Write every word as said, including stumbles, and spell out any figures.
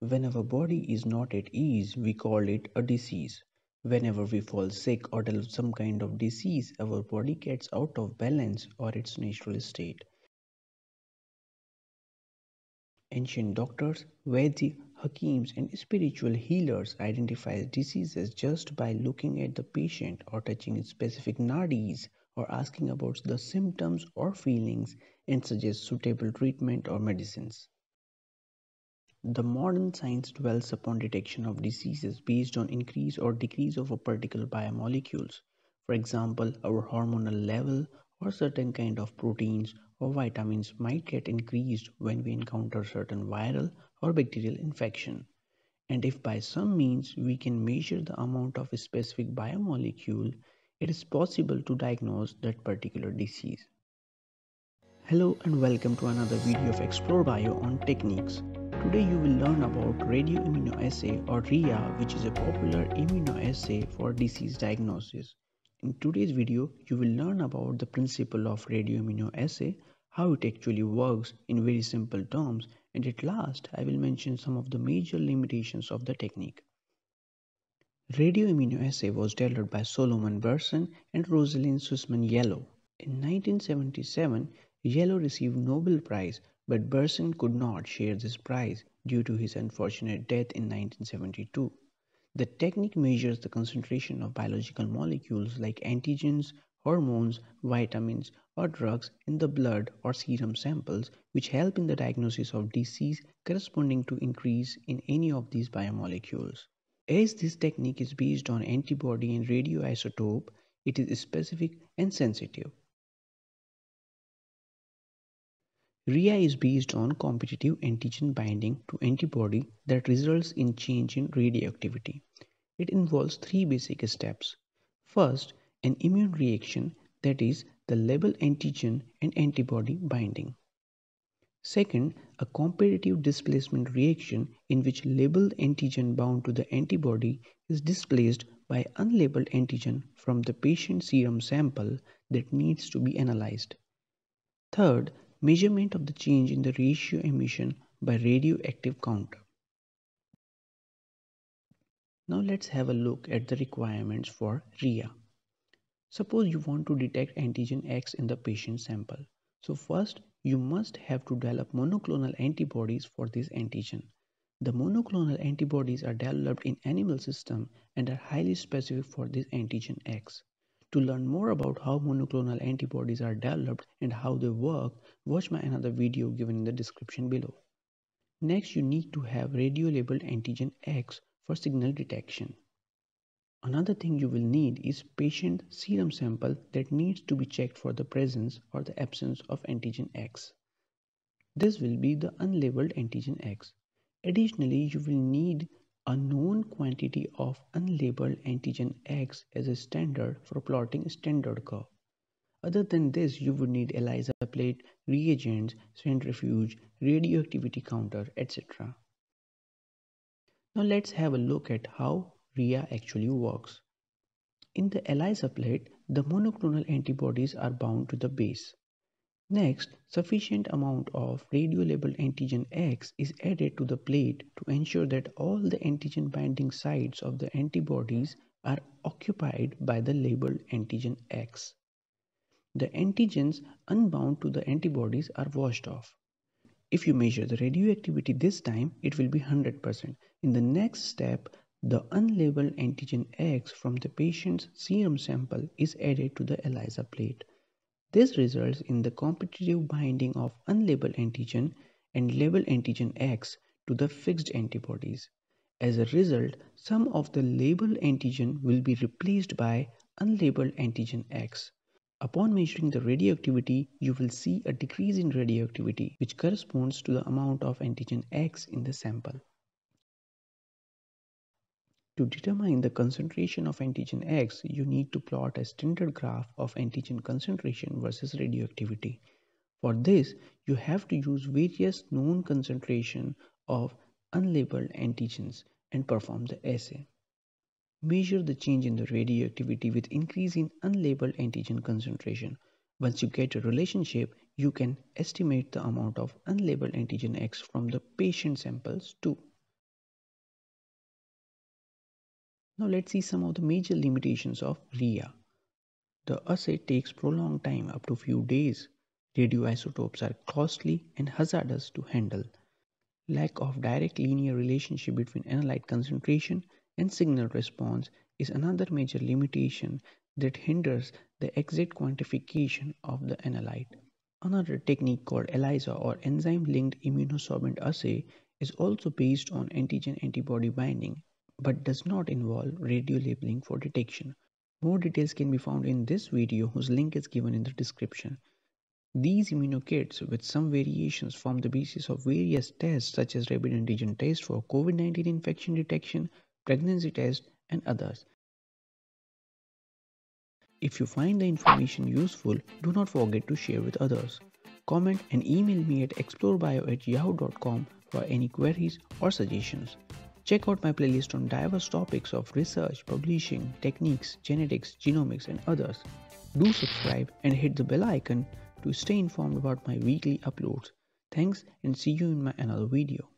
When our body is not at ease, we call it a disease. Whenever we fall sick or develop some kind of disease, our body gets out of balance or its natural state. Ancient doctors, Vaidyas, Hakims and spiritual healers identified diseases just by looking at the patient or touching specific nadis or asking about the symptoms or feelings and suggest suitable treatment or medicines. The modern science dwells upon detection of diseases based on increase or decrease of a particular biomolecules, for example, our hormonal level or certain kind of proteins or vitamins might get increased when we encounter certain viral or bacterial infection. And if by some means we can measure the amount of a specific biomolecule, it is possible to diagnose that particular disease. Hello and welcome to another video of Explore Bio on techniques. Today you will learn about radioimmunoassay or R I A, which is a popular immunoassay for disease diagnosis. In today's video, you will learn about the principle of radioimmunoassay, how it actually works in very simple terms, and at last I will mention some of the major limitations of the technique. Radioimmunoassay was developed by Solomon Berson and Rosalyn Sussman Yalow. In nineteen seventy-seven, Yalow received Nobel Prize, but Berson could not share this prize due to his unfortunate death in nineteen seventy-two. The technique measures the concentration of biological molecules like antigens, hormones, vitamins, or drugs in the blood or serum samples, which help in the diagnosis of disease corresponding to increase in any of these biomolecules. As this technique is based on antibody and radioisotope, it is specific and sensitive. R I A is based on competitive antigen binding to antibody that results in change in radioactivity. It involves three basic steps. First, an immune reaction, that is, the labeled antigen and antibody binding. Second, a competitive displacement reaction in which labeled antigen bound to the antibody is displaced by unlabeled antigen from the patient serum sample that needs to be analyzed. Third, measurement of the change in the ratio emission by radioactive counter. Now let's have a look at the requirements for R I A. Suppose you want to detect antigen X in the patient sample. So first, you must have to develop monoclonal antibodies for this antigen. The monoclonal antibodies are developed in animal system and are highly specific for this antigen X. To learn more about how monoclonal antibodies are developed and how they work, watch my another video given in the description below. Next, you need to have radio-labeled antigen X for signal detection. Another thing you will need is patient serum sample that needs to be checked for the presence or the absence of antigen X. This will be the unlabeled antigen X. Additionally, you will need a known quantity of unlabeled antigen X as a standard for plotting standard curve. Other than this, you would need ELISA plate, reagents, centrifuge, radioactivity counter, et cetera. Now let's have a look at how R I A actually works. In the ELISA plate, the monoclonal antibodies are bound to the base. Next, sufficient amount of radio-labeled antigen X is added to the plate to ensure that all the antigen binding sites of the antibodies are occupied by the labeled antigen X. The antigens unbound to the antibodies are washed off. If you measure the radioactivity this time, it will be one hundred percent. In the next step, the unlabeled antigen X from the patient's serum sample is added to the ELISA plate. This results in the competitive binding of unlabeled antigen and labeled antigen X to the fixed antibodies. As a result, some of the labeled antigen will be replaced by unlabeled antigen X. Upon measuring the radioactivity, you will see a decrease in radioactivity, which corresponds to the amount of antigen X in the sample. To determine the concentration of antigen X, you need to plot a standard graph of antigen concentration versus radioactivity. For this, you have to use various known concentration of unlabeled antigens and perform the assay. Measure the change in the radioactivity with increase in unlabeled antigen concentration. Once you get a relationship, you can estimate the amount of unlabeled antigen X from the patient samples too. Now let's see some of the major limitations of R I A. The assay takes prolonged time, up to few days. Radioisotopes are costly and hazardous to handle. Lack of direct linear relationship between analyte concentration and signal response is another major limitation that hinders the exact quantification of the analyte. Another technique called ELISA, or enzyme-linked immunosorbent assay, is also based on antigen-antibody binding but does not involve radiolabeling for detection. More details can be found in this video, whose link is given in the description. These immunokits, with some variations, form the basis of various tests such as rapid antigen test for COVID nineteen infection detection, pregnancy test, and others. If you find the information useful, do not forget to share with others. Comment and email me at explorebio at yahoo dot com for any queries or suggestions. Check out my playlist on diverse topics of research, publishing, techniques, genetics, genomics, and others. Do subscribe and hit the bell icon to stay informed about my weekly uploads. Thanks, and see you in my another video.